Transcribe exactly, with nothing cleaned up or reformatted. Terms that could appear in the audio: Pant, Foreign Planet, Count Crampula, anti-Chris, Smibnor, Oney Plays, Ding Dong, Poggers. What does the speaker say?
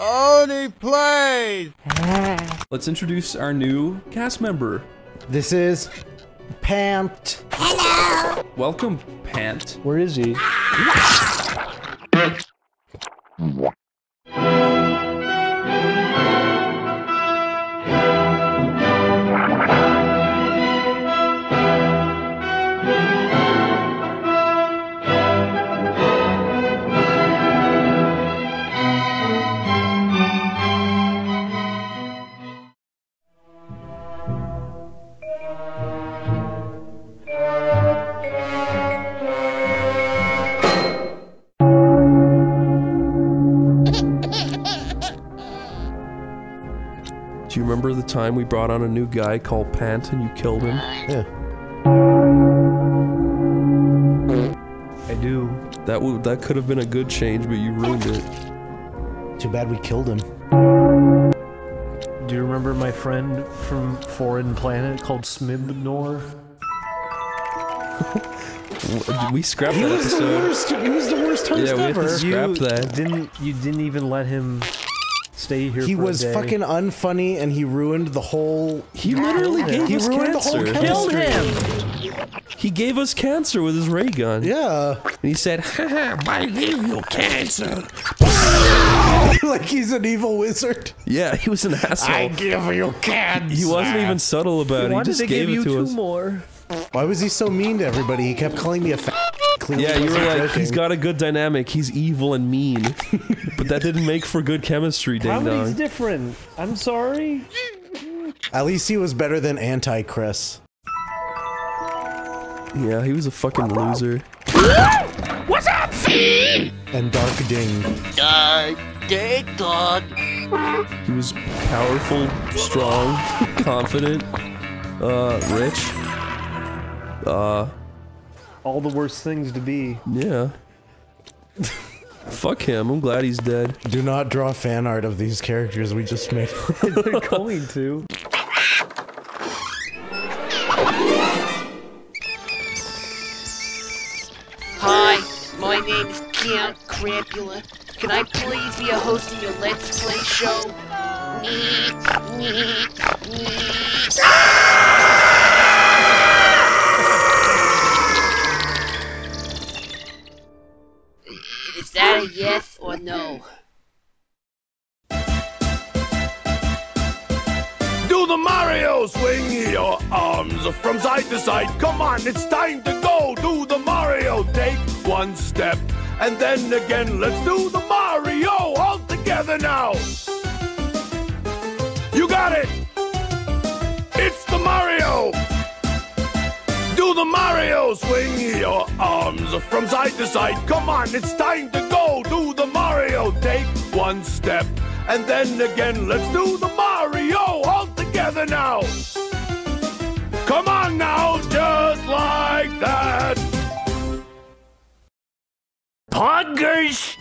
Oney Plays! Let's introduce our new cast member. This is Pant. Hello! Welcome, Pant. Where is he? Do you remember the time we brought on a new guy called Pant and you killed him? Yeah. I do. That would that could have been a good change, but you ruined it. Too bad we killed him. Do you remember my friend from Foreign Planet called Smibnor? We scrapped he that was episode. The worst, he was the worst host yeah, ever. Yeah, we scrapped that. Didn't, you didn't even let him... Stay here he for was a day. Fucking unfunny, and he ruined the whole. He literally gave he us ruined cancer. The whole Killed him. He gave us cancer with his ray gun. Yeah, and he said, "Haha, I gave you cancer." Like he's an evil wizard. Yeah, he was an asshole. I give you cancer. He wasn't even subtle about it. Why he just gave it to two us. More? Why was he so mean to everybody? He kept calling me a fat. Yeah, you were like, joking. He's got a good dynamic, he's evil and mean. But that didn't make for good chemistry, Ding Dong. Comedy's different. I'm sorry. At least he was better than anti-Chris. Yeah, he was a fucking loser. What's up, fiend? And Dark Ding. Dark Ding Dong. He was powerful, strong, confident, uh, rich, uh... all the worst things to be. Yeah. Fuck him, I'm glad he's dead. Do not draw fan art of these characters we just made. They're going to. Hi, my name's Count Crampula. Can I please be a host in your Let's Play show? Is that a yes or no? Do the Mario! Swing your arms from side to side. Come on, it's time to go. Do the Mario. Take one step and then again. Let's do the Mario all together now. You got it. It's the Mario. Do the Mario, swing your arms from side to side. Come on, it's time to go. Do the Mario, take one step and then again. Let's do the Mario all together now. Come on now, just like that. Poggers!